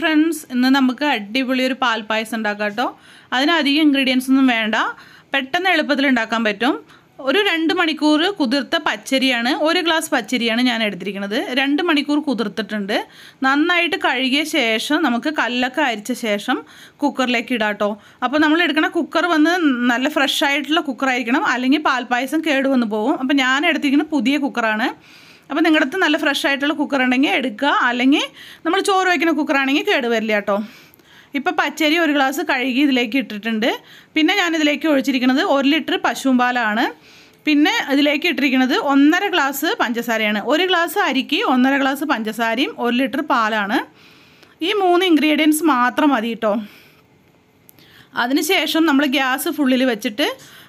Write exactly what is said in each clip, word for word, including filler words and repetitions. friends, we will make a paal payasam. That's why the ingredients are not available. ഒരു two മണിക്കൂർ കുതിർത്ത പച്ചരിയാണ് ഒരു glass പച്ചരിയാണ് ഞാൻ എടുത്തിരിക്കുന്നത് two മണിക്കൂർ കുതിർത്തിട്ടുണ്ട് നന്നായിട്ട് കഴുകിയ ശേഷം നമുക്ക് കല്ലൊക്കെ അരിച്ച ശേഷം കുക്കറിലേക്ക് ഇടാട്ടോ അപ്പോൾ നമ്മൾ എടുക്കുന്ന കുക്കർ വന്ന് നല്ല ഫ്രഷ് ആയിട്ടുള്ള കുക്കർ ആയിരിക്കണം അല്ലെങ്കിൽ പാൽപായസം കേട് വന്നു പോകും അപ്പോൾ ഞാൻ എടുത്തിരിക്കുന്ന പുതിയ കുക്കറാണ് അപ്പോൾ നിങ്ങൾക്കത് നല്ല ഫ്രഷ് ആയിട്ടുള്ള കുക്കർ ഉണ്ടെങ്കിൽ എടുക്കുക അല്ലെങ്കിൽ നമ്മൾ ചോറ് വെക്കുന്ന കുക്കർ ആണെങ്കിൽ കേട് വരില്ല ട്ടോ Now, I will glass of water. I will put a liter of pashumba. Pinna will one glass of panchasari. one glass of ariki, one glass of panchasari, one liter of palana. These three ingredients are made. That's why we gas fully.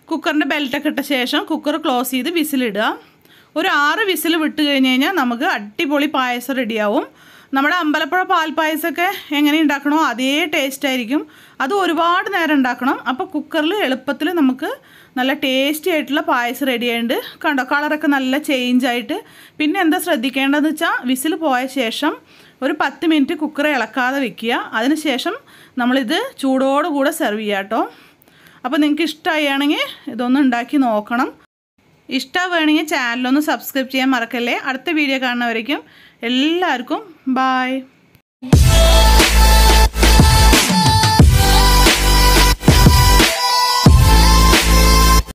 Cooker belt cooker close the whistle. ഒരു ആറ് whistle വിട്ട് കഴിഞ്ഞു കഴിഞ്ഞാൽ നമുക്ക് അടിപൊളി പായസം റെഡിയാവും നമ്മുടെ അമ്പലപ്പുഴ പാൽപായസൊക്കെ എങ്ങനെ ഉണ്ടാക്കണോ അതേ ടേസ്റ്റ് ആയിരിക്കും അത് ഒരുപാട് നേരം ഉണ്ടാക്കണം അപ്പോൾ കുക്കറിൽ എളുപ്പത്തിൽ നമുക്ക് നല്ല ടേസ്റ്റി ആയിട്ടുള്ള പായസം റെഡിയായിണ്ട് കണ്ടോ കളറൊക്കെ നല്ല ചേഞ്ച് ആയിട്ട് പിന്നെ എന്താ ശ്രദ്ധിക്കേണ്ടതെന്ന് വെച്ചാൽ വിസിൽ പോയ ശേഷം ഒരു പത്ത് മിനിറ്റ് കുക്കർ ഇളക്കാതെ വെക്കുക അതിനുശേഷം നമ്മൾ ഇത് ചൂടോട് കൂടി സെർവ് ചെയ്യാട്ടോ അപ്പോൾ നിങ്ങൾക്ക് ഇഷ്ടമായാണെങ്കിൽ ഇതൊന്ന് ഉണ്ടാക്കി നോക്കണം If you like this channel, subscribe to our channel. Next video, everyone, bye.